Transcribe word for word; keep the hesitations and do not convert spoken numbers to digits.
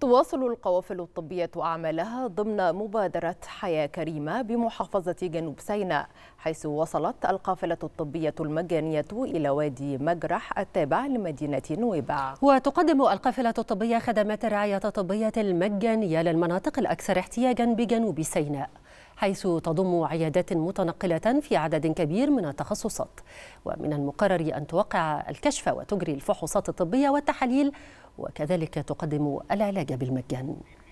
تواصل القوافل الطبية أعمالها ضمن مبادرة حياة كريمة بمحافظة جنوب سيناء، حيث وصلت القافلة الطبية المجانية إلى وادي مجرح التابع لمدينة نويبع. وتقدم القافلة الطبية خدمات الرعاية الطبية المجانية للمناطق الأكثر احتياجا بجنوب سيناء، حيث تضم عيادات متنقلة في عدد كبير من التخصصات، ومن المقرر أن توقع الكشف وتجري الفحوصات الطبية والتحاليل، وكذلك تقدم العلاج بالمجان.